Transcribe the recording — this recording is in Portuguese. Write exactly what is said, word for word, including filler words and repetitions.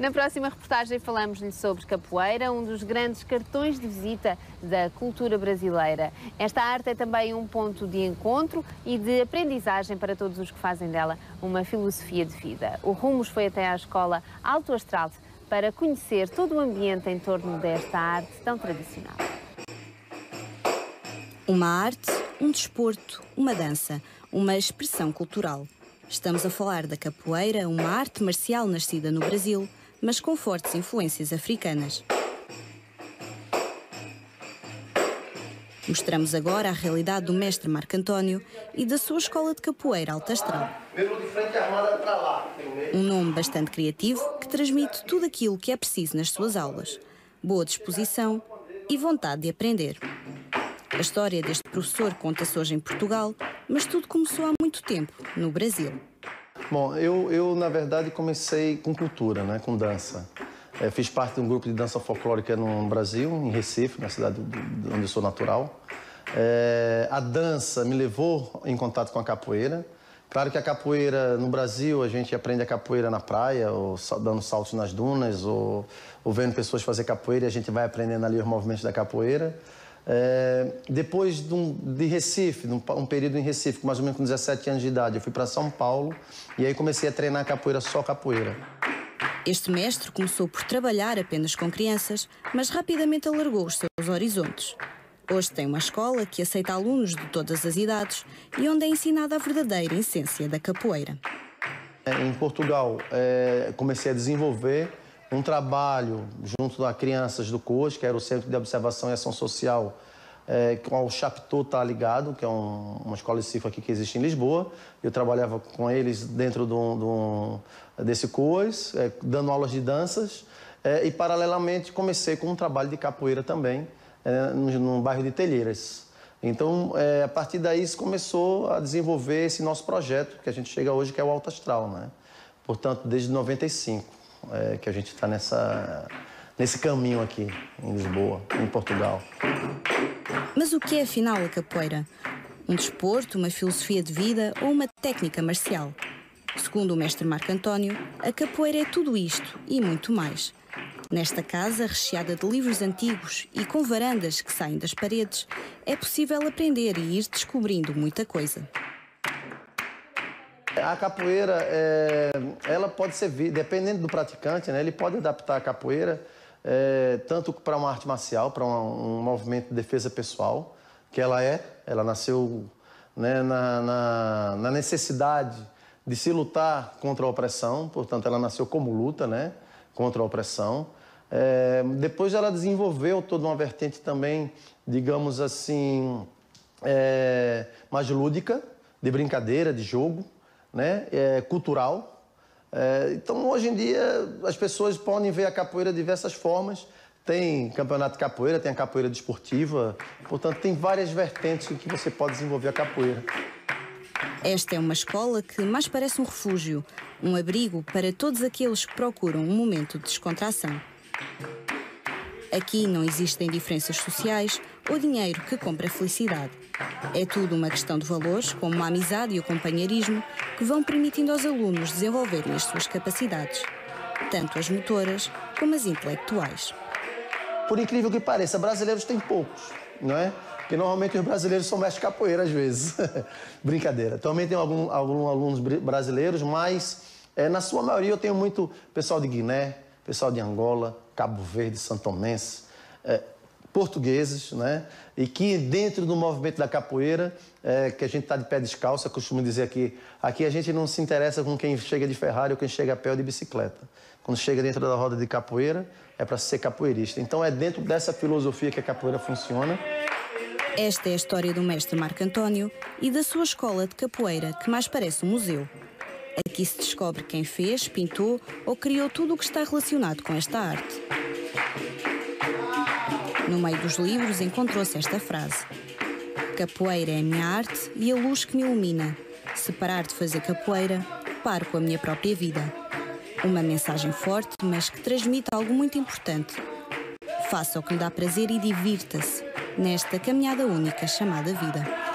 Na próxima reportagem falamos-lhe sobre capoeira, um dos grandes cartões de visita da cultura brasileira. Esta arte é também um ponto de encontro e de aprendizagem para todos os que fazem dela uma filosofia de vida. O Rumos foi até à escola Alto Astral para conhecer todo o ambiente em torno desta arte tão tradicional. Uma arte, um desporto, uma dança, uma expressão cultural. Estamos a falar da capoeira, uma arte marcial nascida no Brasil, mas com fortes influências africanas. Mostramos agora a realidade do mestre Marco António e da sua escola de capoeira Alto Astral. Um nome bastante criativo que transmite tudo aquilo que é preciso nas suas aulas. Boa disposição e vontade de aprender. A história deste professor conta-se hoje em Portugal, mas tudo começou há muito tempo, no Brasil. Bom, eu, eu na verdade comecei com cultura, né, com dança. É, fiz parte de um grupo de dança folclórica no Brasil, em Recife, na cidade onde eu sou natural. É, a dança me levou em contato com a capoeira. Claro que a capoeira, no Brasil, a gente aprende a capoeira na praia, ou dando saltos nas dunas, ou, ou vendo pessoas fazer capoeira, e a gente vai aprendendo ali os movimentos da capoeira. É, depois de, um, de Recife, de um, um período em Recife, mais ou menos com dezassete anos de idade, eu fui para São Paulo e aí comecei a treinar capoeira, só capoeira. Este mestre começou por trabalhar apenas com crianças, mas rapidamente alargou os seus horizontes. Hoje tem uma escola que aceita alunos de todas as idades e onde é ensinada a verdadeira essência da capoeira. Em Portugal, é, comecei a desenvolver um trabalho junto a crianças do C O S, que era o Centro de Observação e Ação Social, é, com o Chapitô Tá Ligado, que é um, uma escola de cifra aqui que existe em Lisboa. Eu trabalhava com eles dentro de um, de um, desse C O S, é, dando aulas de danças. É, e, paralelamente, comecei com um trabalho de capoeira também, é, num bairro de Telheiras. Então, é, a partir daí, se começou a desenvolver esse nosso projeto, que a gente chega hoje, que é o Alto Astral, né? Portanto, desde noventa e cinco. É, que a gente está nessa, nesse caminho aqui, em Lisboa, em Portugal. Mas o que é, afinal, a capoeira? Um desporto, uma filosofia de vida ou uma técnica marcial? Segundo o mestre Marco António, a capoeira é tudo isto e muito mais. Nesta casa, recheada de livros antigos e com varandas que saem das paredes, é possível aprender e ir descobrindo muita coisa. A capoeira, é, ela pode ser, dependendo do praticante, né, ele pode adaptar a capoeira é, tanto para uma arte marcial, para um, um movimento de defesa pessoal, que ela é, ela nasceu, né, na, na, na necessidade de se lutar contra a opressão, portanto, ela nasceu como luta, né, contra a opressão. É, depois ela desenvolveu toda uma vertente também, digamos assim, é, mais lúdica, de brincadeira, de jogo, né? É, cultural. É, então, hoje em dia, as pessoas podem ver a capoeira de diversas formas. Tem campeonato de capoeira, tem a capoeira desportiva. Portanto, tem várias vertentes em que você pode desenvolver a capoeira. Esta é uma escola que mais parece um refúgio, um abrigo para todos aqueles que procuram um momento de descontração. Aqui não existem diferenças sociais ou dinheiro que compra felicidade. É tudo uma questão de valores, como a amizade e o companheirismo, que vão permitindo aos alunos desenvolverem as suas capacidades, tanto as motoras como as intelectuais. Por incrível que pareça, brasileiros têm poucos, não é? Porque normalmente os brasileiros são mestres de capoeira às vezes. Brincadeira. Também tem alguns algum alunos brasileiros, mas é, na sua maioria eu tenho muito pessoal de Guiné, pessoal de Angola, Cabo Verde, São Tomense, eh, portugueses, né? E que dentro do movimento da capoeira, eh, que a gente está de pé descalço, eu costumo dizer aqui, aqui a gente não se interessa com quem chega de Ferrari ou quem chega a pé ou de bicicleta. Quando chega dentro da roda de capoeira, é para ser capoeirista. Então é dentro dessa filosofia que a capoeira funciona. Esta é a história do mestre Marco António e da sua escola de capoeira, que mais parece um museu. Aqui se descobre quem fez, pintou ou criou tudo o que está relacionado com esta arte. No meio dos livros encontrou-se esta frase: capoeira é a minha arte e a luz que me ilumina. Se parar de fazer capoeira, paro com a minha própria vida. Uma mensagem forte, mas que transmite algo muito importante. Faça o que lhe dá prazer e divirta-se nesta caminhada única chamada vida.